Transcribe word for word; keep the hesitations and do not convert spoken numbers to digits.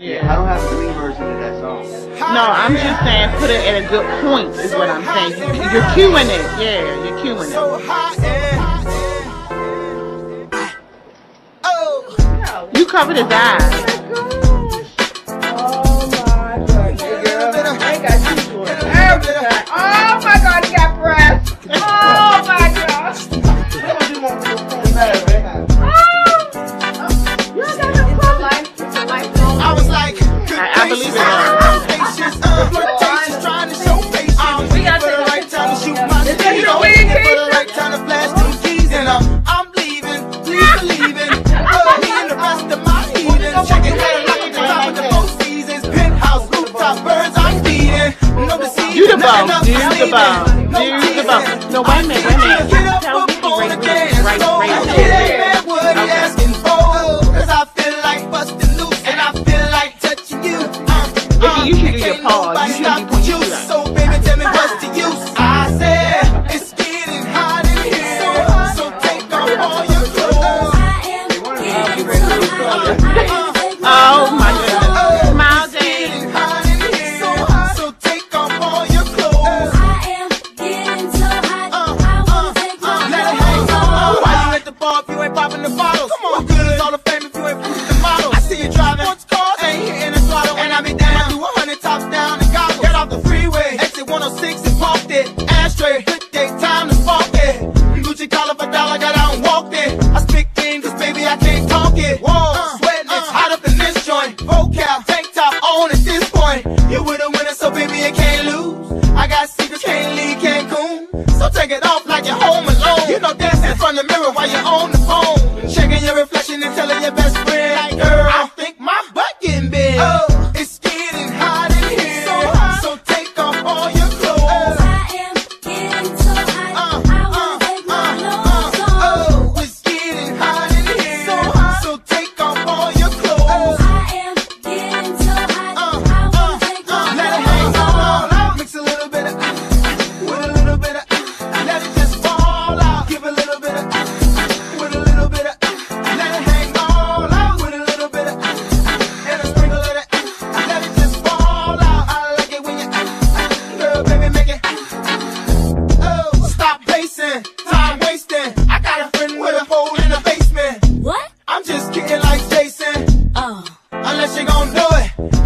Yeah, I don't have a clean version of that song. No, I'm just saying put it at a good point is what I'm saying. You're cueing it. Yeah, you're cueing it. You covered his eyes. Oh my God, girl. I got you doing it. Oh my God, he got breasts. Oh my gosh. I believe it. We got the right time to shoot my shot. You know, waiting for the right time to flash two keys, and I'm, I'm leaving. Please believe it. Put me in the rest of my evening. Checking out like the top of the most seasons. Penthouse, rooftop, birds, I'm feeding. No deceiving. You the bomb. You the bomb. You the bomb. No, wait a minute. Get up, put on again. Right, right, right. What he asking for? Because I feel like busting loose, and I feel like touching you. You should do your pause. You should do your pause. So baby, tell me what's the use. I said, it's getting hot in here. So take off all your clothes. Oh my goodness. Smile, Jane. It's getting hot in here. So take off all your clothes. I am getting so hot. I want to take my clothes. Why you at the bar if you ain't popping the bottles? Come on, good is all the fame if you ain't pushing the models. I see you driving sports cars, ain't hitting the throttle, and I be down. Six and popped it, ashtray, good day, time to spark it. Gucci collar for dollar, got out and walked it. I speak in, cause baby I can't talk it. Whoa, uh, sweating, uh, it's hot up in this joint. Vocal, tank top on at this point. You with a winner, so baby you can't lose. I got secrets, can't leave Cancun. So take it off like you're home alone. You know, dance in front of the mirror while you're on the phone. Checking your reflection and telling your best friend, like, girl, I think my butt getting big. Oh. Unless you gon' do it.